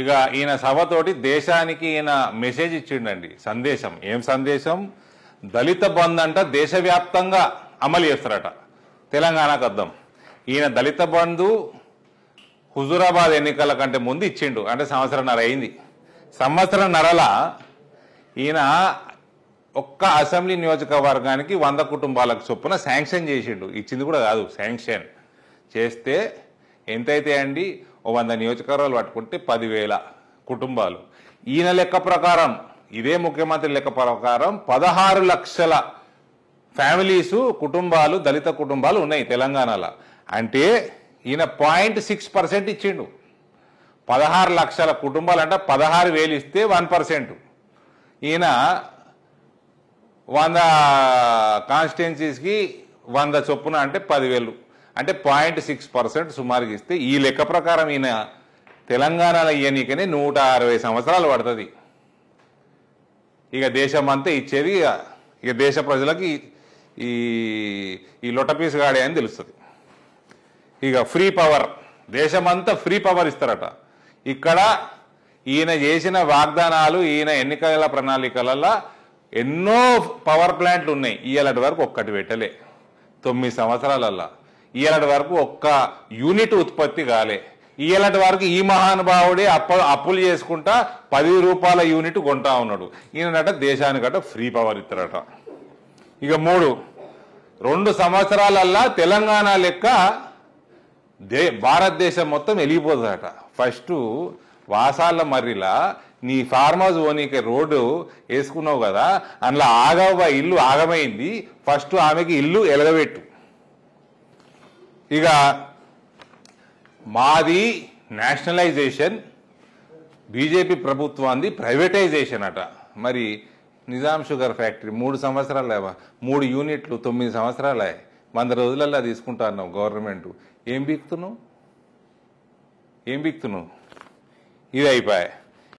ఇక ఈయన సభతోటి దేశానికి ఈయన మెసేజ్ ఇచ్చిండండి. సందేశం ఏం సందేశం? దళిత బంద్ అంట దేశవ్యాప్తంగా అమలు చేస్తారట తెలంగాణకు అద్దం. ఈయన దళిత బంధు హుజూరాబాద్ ఎన్నికల కంటే ముందు ఇచ్చిండు, అంటే సంవత్సరంన్నర అయింది. సంవత్సరంన్నరల ఈయన ఒక్క అసెంబ్లీ నియోజకవర్గానికి 100 కుటుంబాలకు చొప్పున శాంక్షన్ చేసిండు. ఇచ్చింది కూడా కాదు, శాంక్షన్ చేస్తే ఎంతైతే అండి 100 నియోజకవర్గాలు పట్టుకుంటే 10,000 కుటుంబాలు. ఈయన లెక్క ప్రకారం, ఇదే ముఖ్యమంత్రి లెక్క ప్రకారం 16 లక్షల ఫ్యామిలీసు కుటుంబాలు, దళిత కుటుంబాలు ఉన్నాయి తెలంగాణలో. అంటే ఈయన 0.6% ఇచ్చిండు. 16 లక్షల కుటుంబాలు అంటే 16,000 ఇస్తే 1%. ఈయన 100 కాన్స్టిట్యున్సీస్కి 100 చొప్పున అంటే 10,000, అంటే 0.6% సుమారుగా ఇస్తే ఈ లెక్క ప్రకారం ఈయన తెలంగాణలో ఈయనకనే 160 సంవత్సరాలు పడుతుంది. ఇక దేశం అంతా ఇచ్చేది, ఇక దేశ ప్రజలకి ఈ ఈ లొటపీస్ గాడే అని తెలుస్తుంది. ఇక ఫ్రీ పవర్, దేశమంతా ఫ్రీ పవర్ ఇస్తారట. ఇక్కడ ఈయన చేసిన వాగ్దానాలు, ఈయన ఎన్నికల ప్రణాళికలలో ఎన్నో పవర్ ప్లాంట్లు ఉన్నాయి. ఇలాంటి వరకు ఒక్కటి పెట్టలే 9 సంవత్సరాలల్లా. ఇలాంటి వరకు ఒక్క యూనిట్ ఉత్పత్తి కాలే. ఇలాంటి వరకు ఈ మహానుభావుడే అప్పులు చేసుకుంటా 10 రూపాయల యూనిట్ కొంటా ఉన్నాడు. ఈయనట దేశానికట ఫ్రీ పవర్ ఇస్తారట. ఇక 2 సంవత్సరాలల్లా తెలంగాణ లెక్క భారతదేశం మొత్తం వెలిగిపోతుందట. ఫస్ట్ వాసాల మర్రిలా నీ ఫార్మ్ హౌస్ ఓనీకే రోడ్డు వేసుకున్నావు కదా, అందులో ఆగవ ఇల్లు ఆగమైంది, ఫస్ట్ ఆమెకి ఇల్లు ఎలగబెట్టు. ఇక మాది నేషనలైజేషన్, బీజేపీ ప్రభుత్వాన్ని ప్రైవేటైజేషన్ అట. మరి నిజాం షుగర్ ఫ్యాక్టరీ 3 సంవత్సరాలు 3 యూనిట్లు 9 సంవత్సరాలే, 100 రోజులల్లా తీసుకుంటా అన్నావు గవర్నమెంట్. ఏం బిక్తున్నావు? ఇది అయిపోయాయి.